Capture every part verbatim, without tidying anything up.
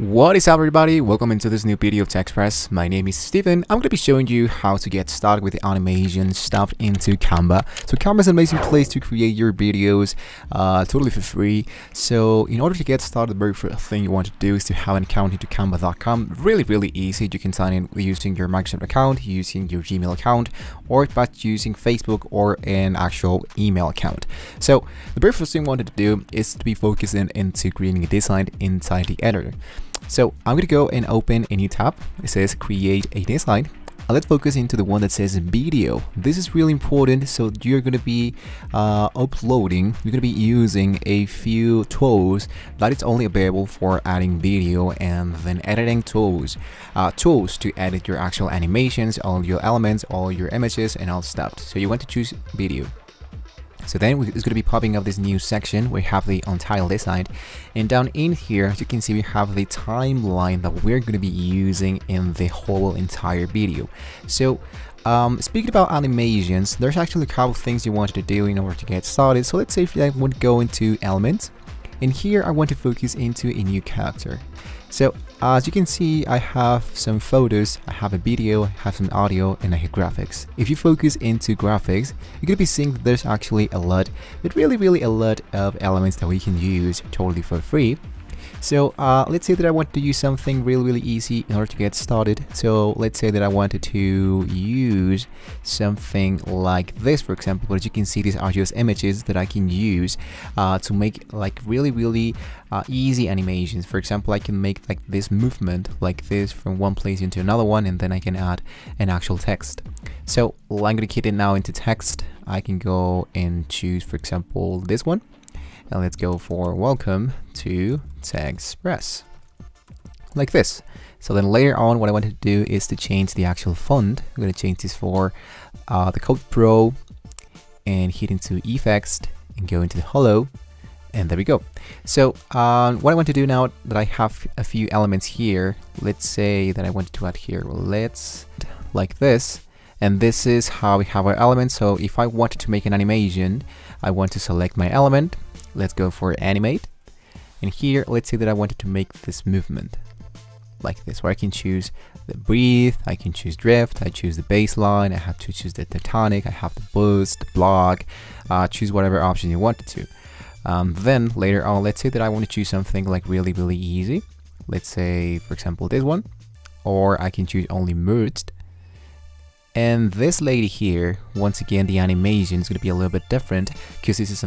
What is up, everybody? Welcome into this new video of Tech Express. My name is Stephen. I'm going to be showing you how to get started with the animation stuff into Canva. So Canva is an amazing place to create your videos uh, totally for free. So in order to get started, the very first thing you want to do is to have an account into Canva dot com. Really, really easy. You can sign in using your Microsoft account, using your Gmail account, or by using Facebook or an actual email account. So the very first thing you want to do is to be focusing into creating a design inside the editor. So I'm going to go and open a new tab. It says create a design. And let's focus into the one that says video. This is really important. So you're going to be uh, uploading, you're going to be using a few tools that is only available for adding video and then editing tools, uh, tools to edit your actual animations, all your elements, all your images and all stuff. So you want to choose video. So then it's going to be popping up this new section. We have the untitled design, and down in here, as you can see, we have the timeline that we're going to be using in the whole entire video. So um, speaking about animations, there's actually a couple of things you want to do in order to get started. So let's say if I want to go into elements, and here I want to focus into a new character. So uh, as you can see, I have some photos, I have a video, I have some audio, and I have graphics. If you focus into graphics, you're going to be seeing that there's actually a lot, but really, really a lot of elements that we can use totally for free. So uh, let's say that I want to use something really, really easy in order to get started. So let's say that I wanted to use something like this, for example. But as you can see, these are just images that I can use uh, to make like really, really uh, easy animations. For example, I can make like this movement like this from one place into another one, and then I can add an actual text. So well, I'm going to get it now into text. I can go and choose, for example, this one. And let's go for welcome to Tech Express, like this. So then later on, what I want to do is to change the actual font. I'm going to change this for uh, the Code Pro and hit into effects and go into the Holo. And there we go. So um, what I want to do now that I have a few elements here, let's say that I wanted to add here, well, let's like this. And this is how we have our elements. So if I wanted to make an animation, I want to select my element. Let's go for animate, and here let's say that I wanted to make this movement like this, where I can choose the breathe, I can choose drift, I choose the baseline, I have to choose the tectonic, I have the boost, the block, uh, choose whatever option you wanted to. Um, then later on, let's say that I want to choose something like really, really easy. Let's say, for example, this one, or I can choose only merged. And this lady here, once again, the animation is going to be a little bit different because this is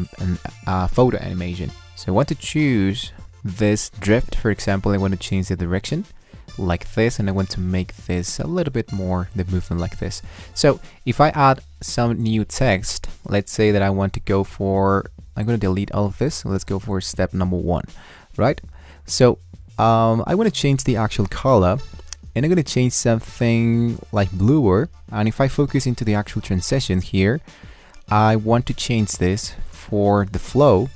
a photo animation. So I want to choose this drift, for example. I want to change the direction like this, and I want to make this a little bit more the movement like this. So if I add some new text, let's say that I want to go for, I'm going to delete all of this. So let's go for step number one, right? So um, I want to change the actual color. And I'm going to change something like bluer. And if I focus into the actual transition here, I want to change this for the flow.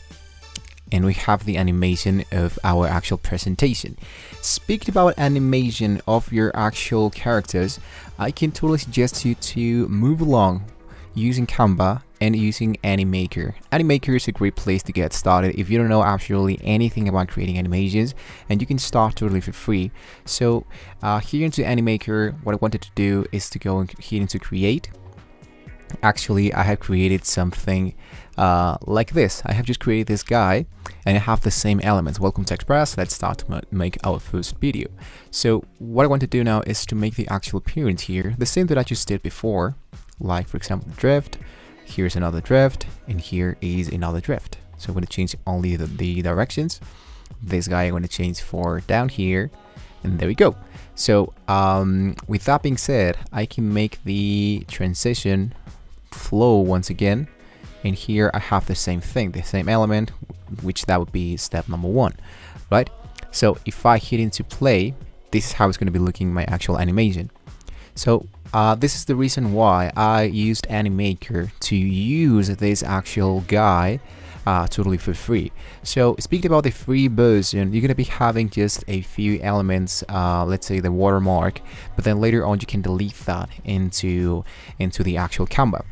And we have the animation of our actual presentation. Speaking about animation of your actual characters, I can totally suggest you to move along using Canva and using Animaker. Animaker is a great place to get started if you don't know absolutely anything about creating animations, and you can start totally for free. So uh, here into Animaker, what I wanted to do is to go here into create. Actually, I have created something uh, like this. I have just created this guy, and I have the same elements. Welcome to Express. Let's start to make our first video. So what I want to do now is to make the actual appearance here, the same that I just did before, like for example, drift. Here's another drift, and here is another drift. So I'm going to change only the, the directions. This guy I'm going to change for down here, and there we go. So um, with that being said, I can make the transition flow once again. And here I have the same thing, the same element, which that would be step number one, right? So if I hit into play, this is how it's going to be looking my actual animation. So uh, this is the reason why I used Animaker to use this actual guy uh, totally for free. So speaking about the free version, you're going to be having just a few elements, uh, let's say the watermark, but then later on you can delete that into, into the actual Canva.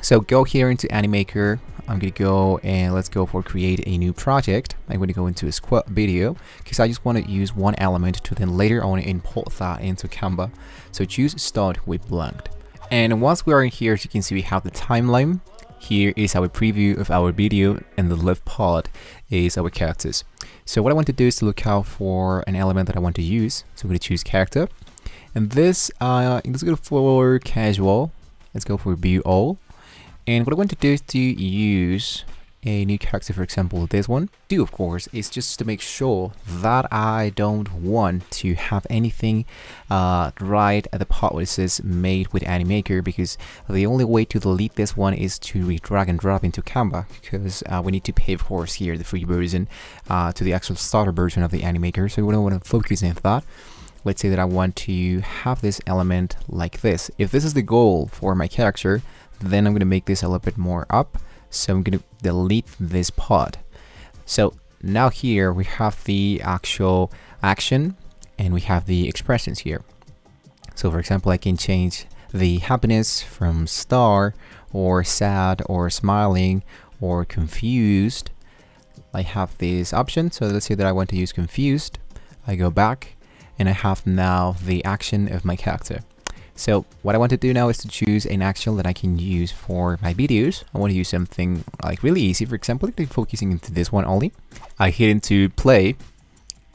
So go here into Animaker. I'm going to go and let's go for create a new project. I'm going to go into a square video because I just want to use one element to then later on import that into Canva. So choose start with blank. And once we are in here, as you can see, we have the timeline. Here is our preview of our video and the left part is our characters. So what I want to do is to look out for an element that I want to use. So I'm going to choose character. And this, uh, let's go for casual. Let's go for view all. And what I want to do is to use a new character, for example, this one. Do, of course, is just to make sure that I don't want to have anything uh, right at the part where it says made with Animaker, because the only way to delete this one is to drag and drop into Canva, because uh, we need to pay, of course, here the free version uh, to the actual starter version of the Animaker. So we don't want to focus on that. Let's say that I want to have this element like this. If this is the goal for my character, then I'm going to make this a little bit more up. So I'm going to delete this part. So now here we have the actual action and we have the expressions here. So for example, I can change the happiness from star or sad or smiling or confused. I have this option. So let's say that I want to use confused. I go back and I have now the action of my character. So what I want to do now is to choose an action that I can use for my videos. I want to use something like really easy. For example, focusing into this one only. I hit into play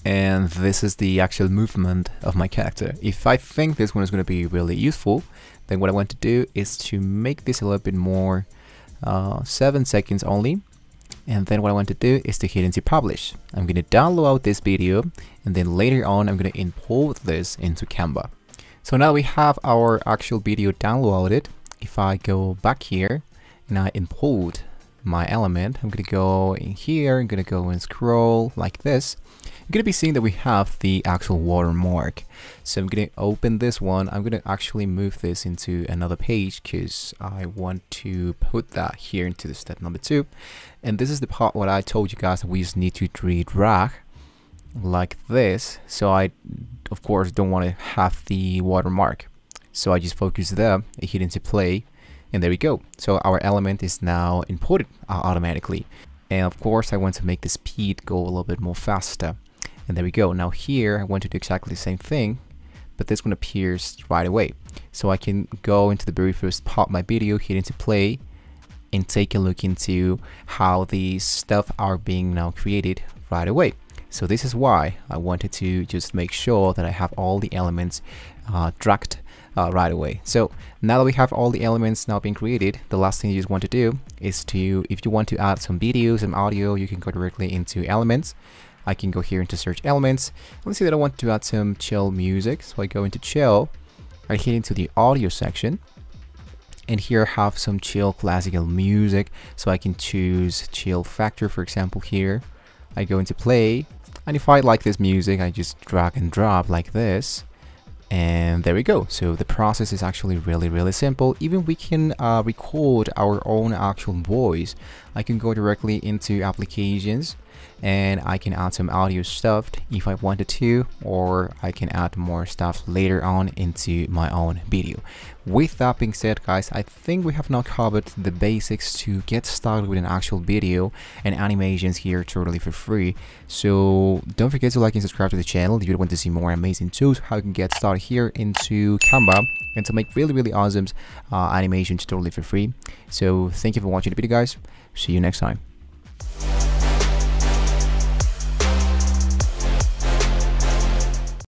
and this is the actual movement of my character. If I think this one is going to be really useful, then what I want to do is to make this a little bit more uh, seven seconds only. And then what I want to do is to hit into publish. I'm going to download out this video and then later on I'm going to import this into Canva. So now we have our actual video downloaded. If I go back here and I import my element, I'm going to go in here, I'm going to go and scroll like this. You're going to be seeing that we have the actual watermark. So I'm going to open this one. I'm going to actually move this into another page because I want to put that here into the step number two. And this is the part what I told you guys that we just need to drag like this. So I, of course, don't want to have the watermark. So I just focus there, I hit into play, and there we go. So our element is now imported uh, automatically. And of course, I want to make the speed go a little bit more faster. And there we go. Now here, I want to do exactly the same thing, but this one appears right away. So I can go into the very first part of my video, hit into play, and take a look into how the stuff are being now created right away. So this is why I wanted to just make sure that I have all the elements uh, dragged uh, right away. So now that we have all the elements now being created, the last thing you just want to do is to, if you want to add some videos and audio, you can go directly into elements. I can go here into search elements. Let's say that I want to add some chill music. So I go into chill, I hit into the audio section. And here I have some chill classical music. So I can choose chill factor, for example, here. I go into play. And if I like this music, I just drag and drop like this. And there we go. So the process is actually really, really simple. Even we can uh, record our own actual voice. I can go directly into applications and I can add some audio stuff if I wanted to, or I can add more stuff later on into my own video. With that being said, guys, I think we have now covered the basics to get started with an actual video and animations here totally for free. So don't forget to like and subscribe to the channel if you want to see more amazing tools how you can get started here into Canva and to make really, really awesome uh, animations totally for free. So thank you for watching the video, guys. See you next time.